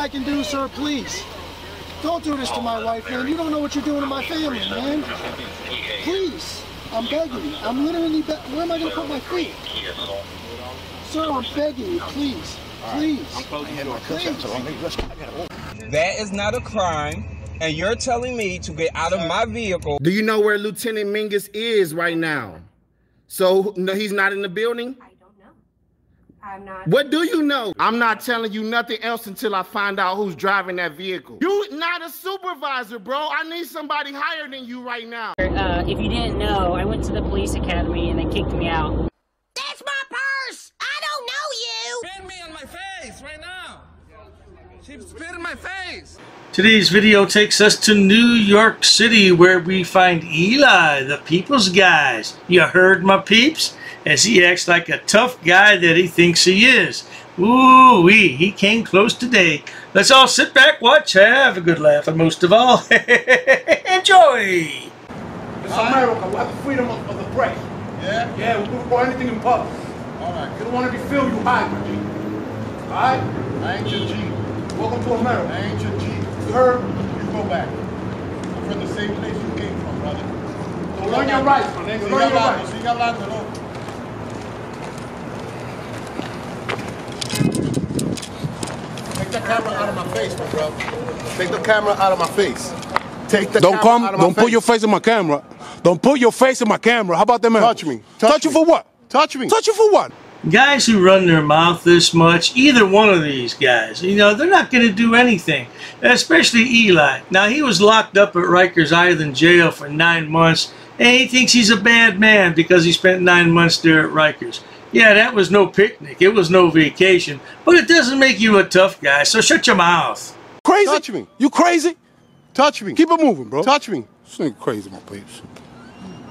I can do, sir, please. Don't do this to my wife, man. You don't know what you're doing to my family, man. Please. I'm begging. I'm literally begging. Where am I going to put my feet? Sir, I'm begging you. Please. Please. Please. That is not a crime. And you're telling me to get out of my vehicle. Do you know where Lieutenant Mingus is right now? So no, he's not in the building? I don't know. I'm not. What do you know? I'm not telling you nothing else until I find out who's driving that vehicle. You're not a supervisor, bro. I need somebody higher than you right now. If you didn't know, I went to the police academy and they kicked me out. That's my purse. I don't know you. Spit me on my face right now. She spit in my face. Today's video takes us to New York City, where we find Eli, the people's guy. You heard my peeps? As he acts like a tough guy that he thinks he is. Ooh-wee, he came close today. Let's all sit back, watch, have a good laugh, and most of all, enjoy! It's America, we have the freedom of the press. Yeah? Yeah, we don't require anything in public. Alright. You don't want to be filmed, you hide, my G. Alright? I ain't your G. Welcome to America. I ain't your G. Her, you go back. I'm from the same place you came from, brother. So learn your rights, my nigga. Learn your rights. Siga hablando, no. Take the camera out of my face, my bro. Take the camera out of my face. Take the Don't put your face in my camera. Don't put your face in my camera. How about that, man? Touch me. Touch you for what? Touch me. Touch you for what? Guys who run their mouth this much, either one of these guys, you know, they're not going to do anything, especially Eli. Now, he was locked up at Rikers Island Jail for 9 months, and he thinks he's a bad man because he spent 9 months there at Rikers. Yeah, that was no picnic. It was no vacation, but it doesn't make you a tough guy, so shut your mouth. Crazy? Touch me. You crazy? Touch me. Keep it moving, bro. Touch me. This ain't crazy, my peeps.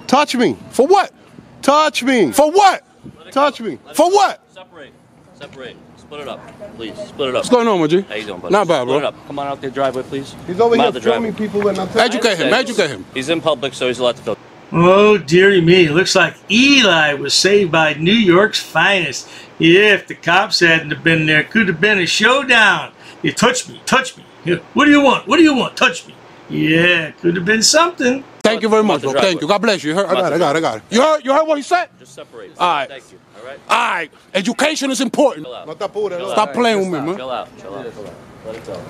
Touch me. For what? Touch me. For what? Touch me. For what? Separate. Separate. Split it up. Please. Split it up. What's going on, my G? How you doing, buddy? Not bad, bro. Split it up. Come on out there, driveway, please. He's over here filming people and I'm telling you. Educate him. Educate him. He's in public, so he's allowed to film. Oh, dearie me. It looks like Eli was saved by New York's finest. Yeah, if the cops hadn't have been there, could have been a showdown. You touch me. Touch me. Here. What do you want? What do you want? Touch me. Yeah, could have been something. Thank you very much, bro. Thank you. God bless you. You heard, I got it. You heard what he said? Just separate. All right. Thank you. All right. All right. Education is important. Stop playing with me, man. Chill out. Chill out. Let it go.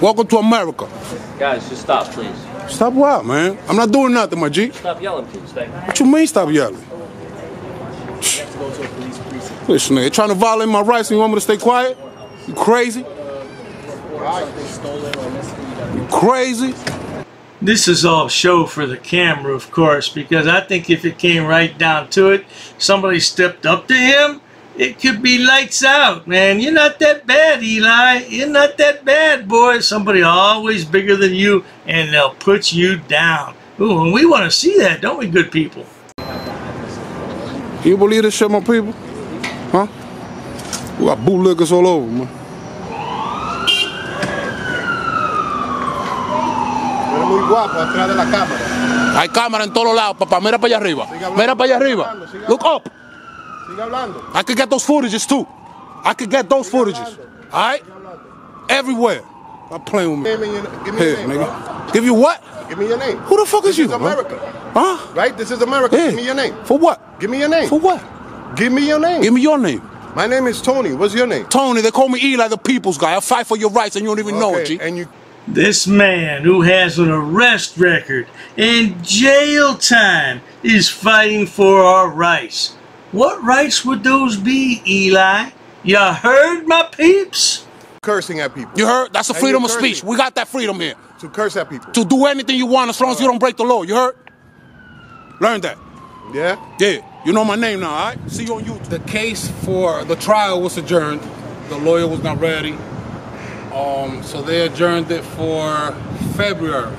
Welcome to America. Guys, just stop, please. Stop what, man? I'm not doing nothing, my G. Just stop yelling, please. Thank you. What you mean, stop yelling? You have to go to a police precinct. Listen, they're trying to violate my rights and you want me to stay quiet? You crazy? You crazy? This is all show for the camera, of course, because I think if it came right down to it, somebody stepped up to him, it could be lights out, man. You're not that bad, Eli. You're not that bad, boy. Somebody always bigger than you, and they'll put you down. Ooh, and we want to see that, don't we, good people? You believe this shit, my people? Huh? We got bootlickers all over, man. Hay cámara en todos lados, papá. Mira para allá arriba. Mira para allá arriba. Look up. I could get those footages too. I could get those footages. Alright? Everywhere. Stop playing with me. Give me your name, nigga. Give you what? Give me your name. Who the fuck is you? This is America. Huh? Right? This is America. Yeah. Give me your name. For what? Give me your name. For what? Give me your name. Give me your name. My name is Tony. What's your name? Tony. They call me Eli, the people's guy. I fight for your rights and you don't even know it, G. And you This man who has an arrest record and jail time is fighting for our rights. What rights would those be, Eli? You heard, my peeps? Cursing at people. You heard? That's the freedom of speech. We got that freedom here. To curse at people. To do anything you want as long as you don't break the law. You heard? Learn that. Yeah? Yeah. You know my name now, all right? See you on YouTube. The case for the trial was adjourned. The lawyer was not ready. So they adjourned it for February.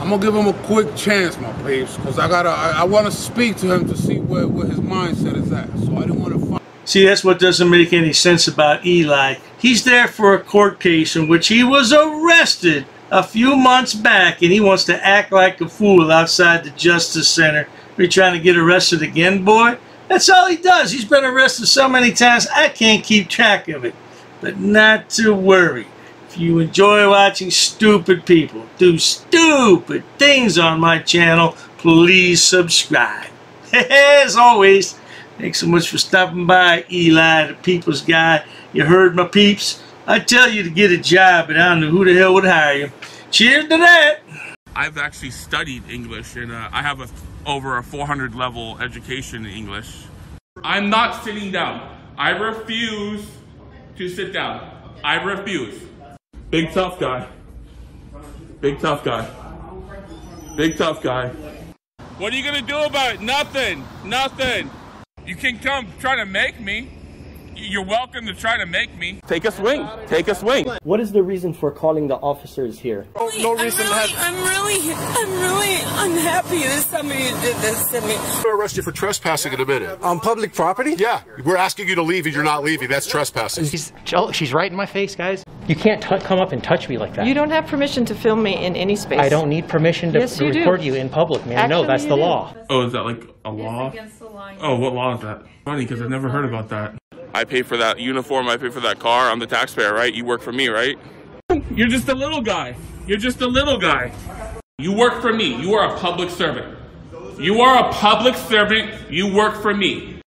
I'm gonna give him a quick chance, my peeps, because I want to speak to him to see where his mindset is at. So I didn't want to find. See, that's what doesn't make any sense about Eli. He's there for a court case in which he was arrested a few months back, and he wants to act like a fool outside the Justice Center. Are you trying to get arrested again, boy? That's all he does. He's been arrested so many times, I can't keep track of it. but not to worry. If you enjoy watching stupid people do stupid things on my channel, please subscribe. As always, thanks so much for stopping by, Eli, the people's guy. You heard my peeps. I tell you to get a job, but I don't know who the hell would hire you. Cheers to that. I've actually studied English, and I have over a 400 level education in English. I'm not sitting down. I refuse to sit down. I refuse. Big tough guy. Big tough guy. Big tough guy. What are you gonna do about it? Nothing. Nothing. You can come try to make me. You're welcome to try to make me. Take a swing. Take a swing. What is the reason for calling the officers here? No reason. I'm really unhappy that somebody did this to me. I'm gonna arrest you for trespassing in a minute. On public property? Yeah. We're asking you to leave and you're not leaving. That's trespassing. She's right in my face, guys. You can't come up and touch me like that. You don't have permission to film me in any space. I don't need permission to record you in public, man. Actually, no, that's the law. Oh, is that like a law? It's against the law. Oh, what law is that? Funny, because I've never heard about that. I pay for that uniform, I pay for that car, I'm the taxpayer, right? You work for me, right? You're just a little guy. You're just a little guy. You work for me. You are a public servant. You are a public servant. You work for me.